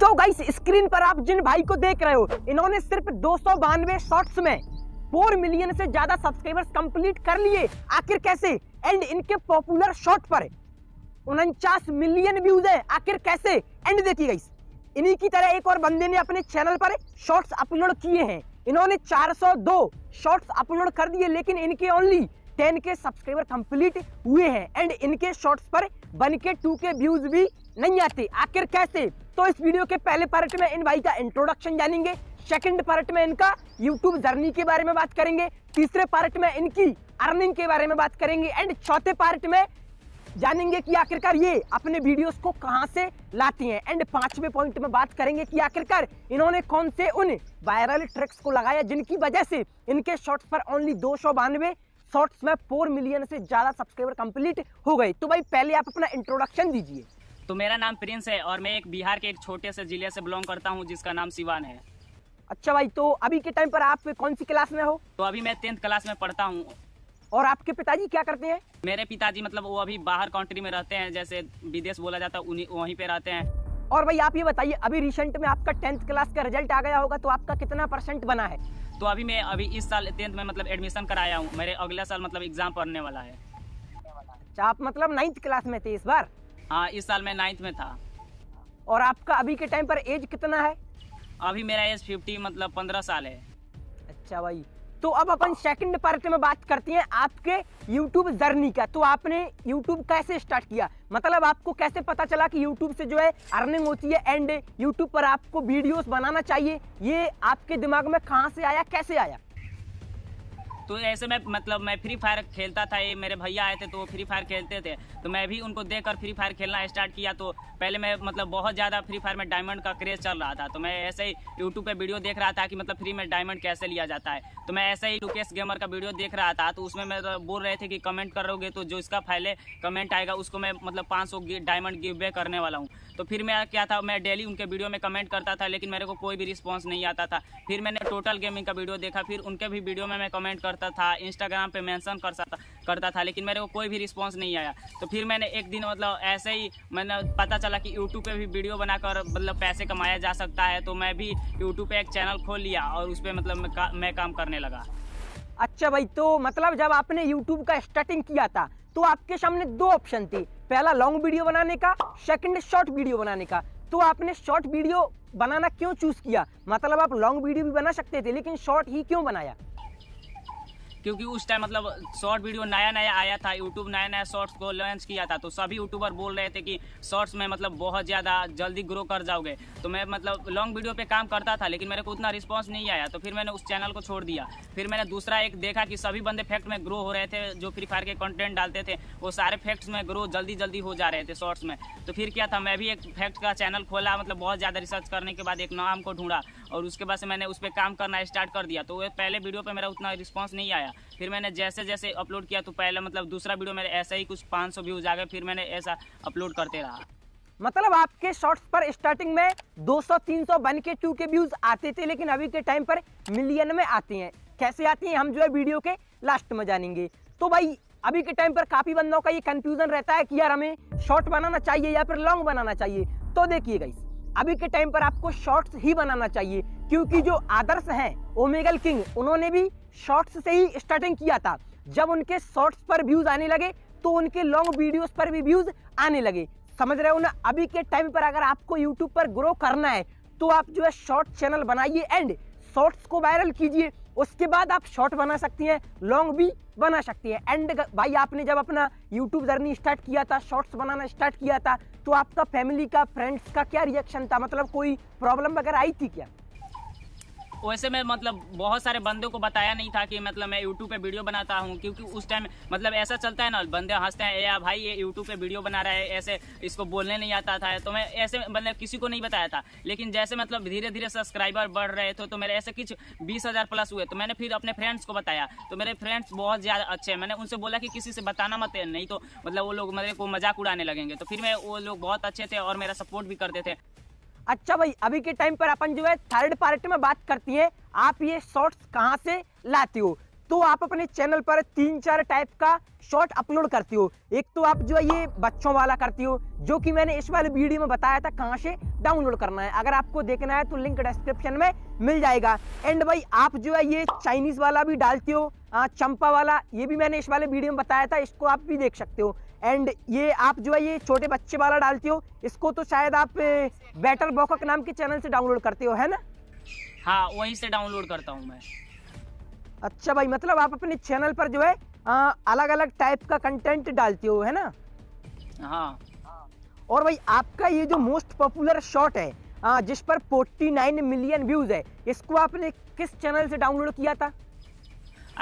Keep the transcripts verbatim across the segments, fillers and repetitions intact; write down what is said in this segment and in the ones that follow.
तो guys screen पर आप जिन भाई को देख रहे हो, इन्होंने सिर्फ दो सौ बानवे शॉर्ट्स में फोर मिलियन से ज्यादा सब्सक्राइबर्स कंप्लीट कर लिए। आखिर कैसे? एंड इनके पॉपुलर शॉर्ट पर उनचास मिलियन व्यूज है। आखिर कैसे? एंड देखिए गाइस, इन्हीं की तरह एक और बंदे ने अपने चैनल पर शॉर्ट्स अपलोड किए हैं। इन्होंने चार सौ दो शॉर्ट्स अपलोड कर दिए, लेकिन इनके ओनली टेन के सब्सक्राइबर कंप्लीट हुए हैं एंड इनके शॉर्ट्स पर बनके टू के व्यूज भी नहीं आते। आखिर कैसे? तो इस वीडियो के पहले पार्ट में इन भाई का इंट्रोडक्शन जानेंगे, सेकंड पार्ट में इनका यूट्यूब जर्नी के बारे में बात करेंगे, तीसरे पार्ट में इनकी अर्निंग के बारे में बात करेंगे एंड चौथे पार्ट में जानेंगे कि आखिरकार ये अपने वीडियोस को कहां से लाती हैं एंड पांचवें पॉइंट में बात करेंगे कि आखिरकार इन्होंने कौन से उन वायरल ट्रिक्स को लगाया जिनकी वजह से इनके शॉर्ट्स पर ओनली दो सौ बानवे शॉर्ट्स में फोर मिलियन से ज़्यादा सब्सक्राइबर कंप्लीट हो गए। तो भाई पहले आप अपना इंट्रोडक्शन दीजिए। तो मेरा नाम प्रिंस है और मैं एक बिहार के एक छोटे से जिले से बिलोंग करता हूँ जिसका नाम सिवान है। अच्छा भाई, तो अभी के टाइम पर आप कौन सी क्लास में हो? तो अभी मैं टेंथ क्लास में पढ़ता हूँ। और आपके पिताजी क्या करते हैं? मेरे पिताजी मतलब वो अभी बाहर कंट्री में रहते हैं, जैसे विदेश बोला जाता है, वहीं पे रहते हैं। और भाई आप ये बताइए, अभी रिसेंट में आपका टेंथ क्लास का रिजल्ट आ गया होगा, तो आपका कितना परसेंट बना है? तो अभी मैं अभी इस साल टेंथ में मतलब एडमिशन कराया हूँ, मेरे अगले साल मतलब एग्जाम पढ़ने वाला है। अच्छा, आप मतलब नाइन्थ क्लास में थे इस बार? हाँ, इस साल मैं नाइन्थ में था। और आपका अभी के टाइम पर एज कितना है? अभी मेरा एज फिफ्टी मतलब पंद्रह साल है। अच्छा भाई, तो अब अपन सेकंड पार्ट में बात करते हैं आपके यूट्यूब जर्नी का। तो आपने यूट्यूब कैसे स्टार्ट किया, मतलब आपको कैसे पता चला कि यूट्यूब से जो है अर्निंग होती है एंड यूट्यूब पर आपको वीडियोस बनाना चाहिए? ये आपके दिमाग में कहाँ से आया, कैसे आया? तो ऐसे मैं मतलब मैं फ्री फायर खेलता था, ये मेरे भैया आए थे तो वो फ्री फायर खेलते थे, तो मैं भी उनको देखकर फ्री फायर खेलना स्टार्ट किया। तो पहले मैं मतलब बहुत ज़्यादा फ्री फायर में डायमंड का क्रेज चल रहा था, तो मैं ऐसे ही यूट्यूब पे वीडियो देख रहा था कि मतलब फ्री में डायमंड कैसे लिया जाता है। तो मैं ऐसे ही लोकेश गेमर का वीडियो देख रहा था, तो उसमें मैं बोल रहे थे कि कमेंट करोगे तो जो इसका पहले कमेंट आएगा उसको मैं मतलब पाँच सौ डायमंड गिव वे करने वाला हूँ। तो फिर मैं क्या था, मैं डेली उनके वीडियो में कमेंट करता था, लेकिन मेरे को कोई भी रिस्पॉन्स नहीं आता था। फिर मैंने टोटल गेमिंग का वीडियो देखा, फिर उनके भी वीडियो में मैं कमेंट था, इंस्टाग्राम पे मेंशन करता था करता था लेकिन मेरे को कोई भी रिस्पांस नहीं आया। तो फिर मैंने एक दिन मतलब ऐसे ही मैंने पता चला कि यूट्यूब पे भी वीडियो बनाकर मतलब पैसे कमाया जा सकता है, तो मैं भी यूट्यूब पे एक चैनल खोल लिया और उस पे मतलब मैं, का, मैं काम करने लगा। अच्छा भाई, तो मतलब जब आपने यूट्यूब का स्टार्टिंग किया था तो आपके सामने दो ऑप्शन थे, पहला लॉन्ग वीडियो बनाने का, सेकेंड शॉर्ट वीडियो बनाने का। तो आपने शॉर्ट वीडियो बनाना क्यों चूज किया? मतलब आप लॉन्ग वीडियो भी बना सकते थे, लेकिन शॉर्ट ही क्यों बनाया? क्योंकि उस टाइम मतलब शॉर्ट वीडियो नया नया आया था, यूट्यूब नया नया शॉर्ट्स को लॉन्च किया था, तो सभी यूट्यूबर बोल रहे थे कि शॉर्ट्स में मतलब बहुत ज़्यादा जल्दी ग्रो कर जाओगे। तो मैं मतलब लॉन्ग वीडियो पे काम करता था, लेकिन मेरे को उतना रिस्पांस नहीं आया, तो फिर मैंने उस चैनल को छोड़ दिया। फिर मैंने दूसरा एक देखा कि सभी बंदे फैक्ट में ग्रो हो रहे थे, जो फ्री फायर के कंटेंट डालते थे वो सारे फैक्ट्स में ग्रो जल्दी जल्दी हो जा रहे थे शॉर्ट्स में। तो फिर क्या था, मैं भी एक फैक्ट का चैनल खोला, मतलब बहुत ज़्यादा रिसर्च करने के बाद एक नाम को ढूंढा और उसके बाद से मैंने उस पर काम करना स्टार्ट कर दिया। तो पहले वीडियो पर मेरा उतना रिस्पॉन्स नहीं आया, फिर मैंने जैसे जैसे अपलोड किया तो पहले मतलब दूसरा वीडियो मेरे ऐसा ही कुछ पाँच सौ व्यूज आ गए, फिर मैंने ऐसा अपलोड करते रहा। मतलब आपके शॉर्ट्स पर स्टार्टिंग में दो सौ तीन सौ बन के टू के व्यूज आते थे, लेकिन अभी के टाइम पर मिलियन में आते हैं। कैसे आती हैं हम जो है वीडियो के लास्ट में जानेंगे। तो भाई अभी के टाइम पर काफ़ी बंदों का ये कन्फ्यूजन रहता है कि यार हमें शॉर्ट बनाना चाहिए या फिर लॉन्ग बनाना चाहिए। तो देखिए गाइस, अभी के टाइम पर आपको शॉर्ट्स ही बनाना चाहिए, क्योंकि जो आदर्श हैं ओमेगल किंग, उन्होंने भी शॉर्ट्स से ही स्टार्टिंग किया था। जब उनके शॉर्ट्स पर व्यूज आने लगे तो उनके लॉन्ग वीडियोस पर भी व्यूज आने लगे। समझ रहे हो ना? अभी के टाइम पर अगर आपको यूट्यूब पर ग्रो करना है तो आप जो है शॉर्ट चैनल बनाइए एंड शॉर्ट्स को वायरल कीजिए। उसके बाद आप शॉर्ट बना सकती हैं, लॉन्ग भी बना सकती हैं। एंड भाई आपने जब अपना यूट्यूब जर्नी स्टार्ट किया था, शॉर्ट्स बनाना स्टार्ट किया था, तो आपका फैमिली का, फ्रेंड्स का क्या रिएक्शन था? मतलब कोई प्रॉब्लम वगैरह आई थी क्या? वैसे मैं मतलब बहुत सारे बंदों को बताया नहीं था कि मतलब मैं यूट्यूब पे वीडियो बनाता हूँ, क्योंकि उस टाइम मतलब ऐसा चलता है ना, बंदे हंसते हैं या भाई ये यूट्यूब पे वीडियो बना रहा है, ऐसे इसको बोलने नहीं आता था। तो मैं ऐसे मतलब किसी को नहीं बताया था, लेकिन जैसे मतलब धीरे धीरे सब्सक्राइबर बढ़ रहे थे तो मेरे ऐसे कुछ बीस हज़ार प्लस हुए, तो मैंने फिर अपने फ्रेंड्स को बताया। तो मेरे फ्रेंड्स बहुत ज़्यादा अच्छे हैं, मैंने उनसे बोला कि किसी से बताना मत, नहीं तो मतलब वो लोग मेरे को मजाक उड़ाने लगेंगे। तो फिर मैं वो लोग बहुत अच्छे थे और मेरा सपोर्ट भी करते थे। अच्छा भाई, अभी के टाइम पर अपन जो है थर्ड पार्ट में बात करती हैं आप ये शॉर्ट्स कहाँ से लाते हो। तो आप अपने चैनल पर तीन चार टाइप का शॉर्ट अपलोड करती हो। एक तो आप जो है ये बच्चों वाला करती हो, जो कि मैंने इस वाले वीडियो में बताया था कहाँ से डाउनलोड करना है। अगर आपको देखना है तो लिंक डिस्क्रिप्शन में मिल जाएगा। एंड भाई आप जो है ये चाइनीज वाला भी डालती हो, चंपा वाला, ये भी मैंने इस वाले वीडियो में बताया था, इसको आप भी देख सकते हो। एंड ये आप जो है ये छोटे बच्चे वाला डालती हो, इसको तो शायद आप बेटर बॉक्स नाम के चैनल से डाउनलोड करते हो, है ना? हाँ, वहीं से डाउनलोड करता हूँ मैं। अच्छा भाई, मतलब आप अपने चैनल पर जो है आ, अलग अलग टाइप का कंटेंट डालते हो, है ना? हाँ। और भाई आपका ये जो मोस्ट पॉपुलर शॉट है आ, जिस पर उनचास मिलियन व्यूज है, इसको आपने किस चैनल से डाउनलोड किया था?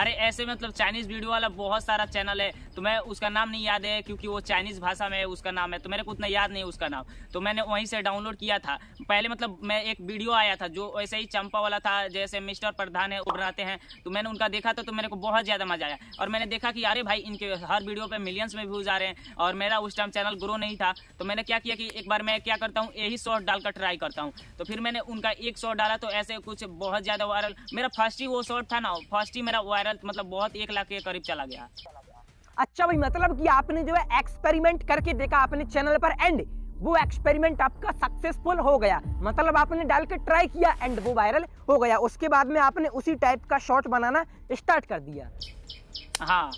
अरे ऐसे मतलब चाइनीज वीडियो वाला बहुत सारा चैनल है, तो मैं उसका नाम नहीं याद है क्योंकि वो चाइनीज भाषा में है, उसका नाम है, तो मेरे को उतना याद नहीं उसका नाम, तो मैंने वहीं से डाउनलोड किया था। पहले मतलब मैं एक वीडियो आया था जो ऐसे ही चंपा वाला था, जैसे मिस्टर प्रधान है, वो बनाते हैं, तो मैंने उनका देखा था, तो मेरे को बहुत ज़्यादा मजा आया। और मैंने देखा कि अरे भाई इनके हर वीडियो पर मिलियंस में व्यूज़ आ रहे हैं, और मेरा उस टाइम चैनल ग्रो नहीं था, तो मैंने क्या किया कि एक बार मैं क्या करता हूँ, यही शॉर्ट डालकर ट्राई करता हूँ। तो फिर मैंने उनका एक शॉर्ट डाला, तो ऐसे कुछ बहुत ज़्यादा वायरल, मेरा फर्स्ट ही वो शॉर्ट था ना, फर्स्ट ही मेरा वायरल मतलब बहुत एक लाख के करीब चला गया। अच्छा भाई, मतलब कि आपने जो है एक्सपेरिमेंट करके देखा अपने चैनल पर, एंड वो एक्सपेरिमेंट आपका सक्सेसफुल हो गया, मतलब आपने डाल के ट्राई किया एंड वो वायरल हो गया। उसके बाद में आपने उसी टाइप का शॉट बनाना स्टार्ट कर दिया। हाँ,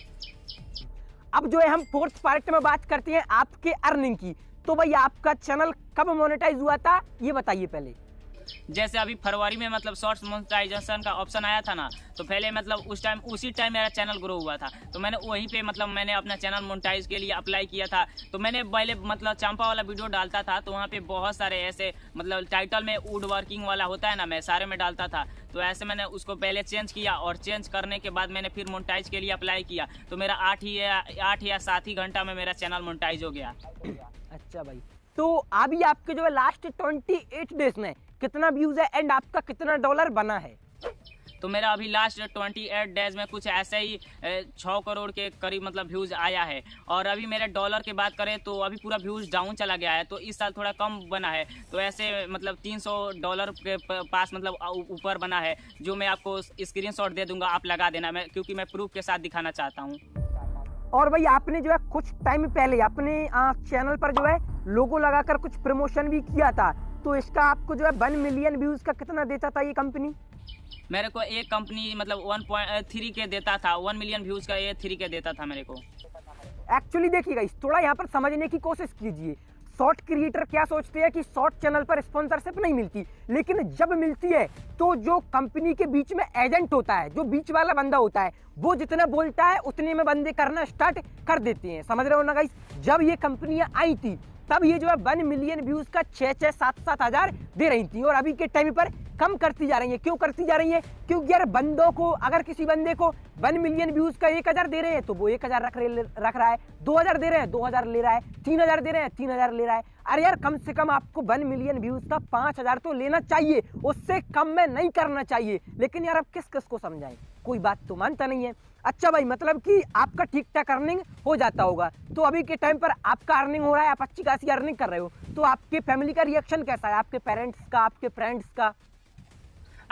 अब जो है हम फोर्थ पार्ट में बात करते हैं आपके अर्निंग की। तो भाई आपका चैनल कब मोनेटाइज हुआ था, ये बताइए पहले। जैसे अभी फरवरी में मतलब शॉर्ट्स मोनेटाइजेशन का ऑप्शन आया था ना, तो पहले मतलब उस टाइम उसी टाइम मेरा चैनल ग्रो हुआ था, तो मैंने वहीं पे मतलब मैंने अपना चैनल मोनेटाइज के लिए अप्लाई किया था। तो मैंने पहले मतलब चंपा वाला वीडियो डालता था, तो वहाँ पे बहुत सारे ऐसे मतलब टाइटल में वुड वर्किंग वाला होता है ना, मैं सारे में डालता था, तो ऐसे मैंने उसको पहले चेंज किया, और चेंज करने के बाद मैंने फिर मोनेटाइज के लिए अप्लाई किया, तो मेरा आठ ही आठ या सात ही घंटा में मेरा चैनल मोनेटाइज हो गया। अच्छा भाई, तो अभी आपके जो है लास्ट ट्वेंटी एट डेज में कितना व्यूज है एंड आपका कितना डॉलर बना है? तो मेरा अभी लास्ट अट्ठाईस डेज में कुछ ऐसे ही छः करोड़ के करीब मतलब व्यूज़ आया है। और अभी मेरे डॉलर की बात करें तो अभी पूरा व्यूज़ डाउन चला गया है, तो इस साल थोड़ा कम बना है, तो ऐसे मतलब तीन सौ डॉलर के पास मतलब ऊपर बना है, जो मैं आपको स्क्रीनशॉट दे दूंगा, आप लगा देना, मैं क्योंकि मैं प्रूफ के साथ दिखाना चाहता हूँ। और भाई आपने जो है कुछ टाइम पहले अपने चैनल पर जो है लोगो लगाकर कुछ प्रमोशन भी किया था, तो इसका आपको जो है वन मिलियन व्यूज का कितना देता था ये कंपनी? मेरे को एक कंपनी मतलब वन पॉइंट थ्री के देता था, वन मिलियन व्यूज का ये थ्री के देता था मेरे को। एक्चुअली देखिएगा, इस थोड़ा यहाँ पर समझने की कोशिश कीजिए। शॉर्ट क्रिएटर क्या सोचते हैं कि शॉर्ट चैनल पर स्पॉन्सरशिप नहीं मिलती, लेकिन जब मिलती है तो जो कंपनी के बीच में एजेंट होता है, जो बीच वाला बंदा होता है, वो जितना बोलता है उतने में बंदे करना स्टार्ट कर देते हैं। समझ रहे हो ना गाइस, जब ये कंपनियाँ आई थी तब ये जो है वन मिलियन व्यूज का छः छः सात सात हज़ार दे रही थी, और अभी के टाइम पर कम करती जा रही है। क्यों करती जा रही है? क्योंकि यार बंदों को, अगर किसी बंदे को वन मिलियन व्यूज का एक हज़ार दे रहे हैं तो वो एक हज़ार रख रख रहा है, दो हज़ार दे रहे हैं दो हज़ार ले रहा है, तीन हज़ार दे रहे हैं तीन हज़ार ले रहा है। अरे यार कम से कम आपको वन मिलियन व्यूज का पाँच हज़ार तो लेना चाहिए, उससे कम में नहीं करना चाहिए। लेकिन यार अब किस किस को समझाएं, कोई बात तो मानता नहीं है। अच्छा भाई, मतलब कि आपका ठीक ठाक अर्निंग हो जाता होगा, तो अभी के टाइम पर आपका अर्निंग हो रहा है, आप अच्छी खासी अर्निंग कर रहे हो, तो आपके फैमिली का रिएक्शन कैसा है, आपके पेरेंट्स का, आपके फ्रेंड्स का?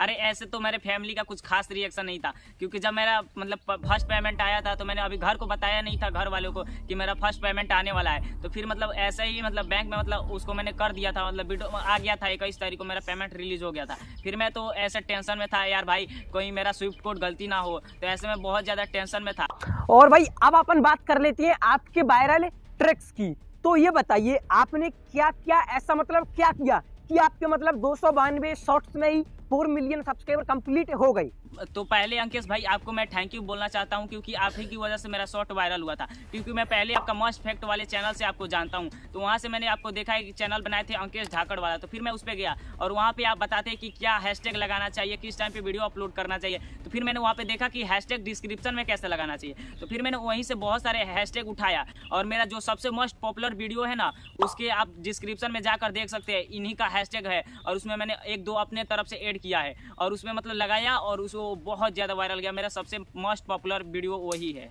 अरे ऐसे तो मेरे फैमिली का कुछ खास रिएक्शन नहीं था, क्योंकि जब मेरा मतलब फर्स्ट पेमेंट आया था तो मैंने अभी घर को बताया नहीं था, घर वालों को कि मेरा फर्स्ट पेमेंट आने वाला है। तो फिर मतलब ऐसे ही मतलब बैंक में मतलब उसको मैंने कर दिया था, मतलब वीडियो आ गया था, इक्कीस तारीख को मेरा पेमेंट रिलीज हो गया था। फिर मैं तो ऐसे टेंशन में था, यार भाई कोई मेरा स्विफ्ट कोड गलती ना हो, तो ऐसे में बहुत ज़्यादा टेंशन में था। और भाई अब अपन बात कर लेती है आपके वायरल ट्रिक्स की। तो ये बताइए आपने क्या क्या ऐसा मतलब क्या किया कि आपके मतलब दो सौ बानवे शॉर्ट्स में ही फोर मिलियन सब्सक्राइबर कंप्लीट हो गई? तो पहले अंकेश भाई आपको मैं थैंक यू बोलना चाहता हूं, क्योंकि आप ही की वजह से मेरा शॉर्ट वायरल हुआ था, क्योंकि मैं पहले आपका मस्ट फैक्ट वाले चैनल से आपको जानता हूं, तो वहां से मैंने आपको देखा है कि चैनल बनाए थे अंकेश ढाकड़ वाला, तो फिर मैं उस पर गया और वहाँ पे आप बताते कि क्या हैशटैग लगाना चाहिए, किस टाइम पे वीडियो अपलोड करना चाहिए, तो फिर मैंने वहाँ पे देखा कि हैशटैग डिस्क्रिप्शन में कैसे लगाना चाहिए, तो फिर मैंने वहीं से बहुत सारे हैशटैग उठाया, और मेरा जो सबसे मोस्ट पॉपुलर वीडियो है ना, उसके आप डिस्क्रिप्शन में जाकर देख सकते हैं, इन्हीं का हैशटैग है, और उसमें मैंने एक दो अपने तरफ से ऐड किया है और उसमें मतलब लगाया, और उसको बहुत ज्यादा वायरल गया, मेरा सबसे मोस्ट पॉपुलर वीडियो वही है।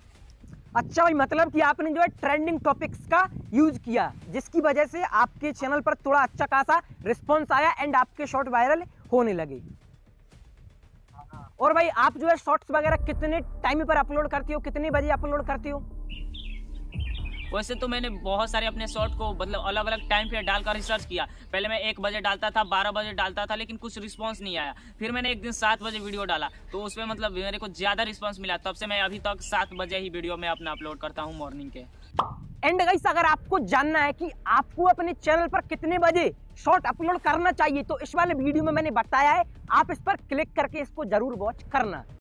अच्छा भाई, मतलब कि आपने जो है ट्रेंडिंग टॉपिक्स का यूज किया, जिसकी वजह से आपके चैनल पर थोड़ा अच्छा खासा रिस्पॉन्स आया एंड आपके शॉर्ट वायरल होने लगे। और भाई आप जो है शॉर्ट्स वगैरह कितने टाइम पर अपलोड करती हो, कितने बजे अपलोड करती हो? वैसे तो मैंने बहुत सारे अपने शॉर्ट को मतलब अलग अलग टाइम पे डालकर रिसर्च किया। पहले मैं एक बजे डालता था, बारह बजे डालता था, लेकिन कुछ रिस्पांस नहीं आया। फिर मैंने एक दिन सात बजे वीडियो डाला तो उसमें मतलब मेरे को ज़्यादा रिस्पांस मिला। तब से मैं अभी तक सात बजे ही वीडियो में अपना अपलोड करता हूँ मॉर्निंग के। एंड गाइस अगर आपको जानना है कि आपको अपने चैनल पर कितने बजे शॉर्ट अपलोड करना चाहिए तो इस वाले वीडियो में मैंने बताया है, आप इस पर क्लिक करके इसको जरूर वॉच करना।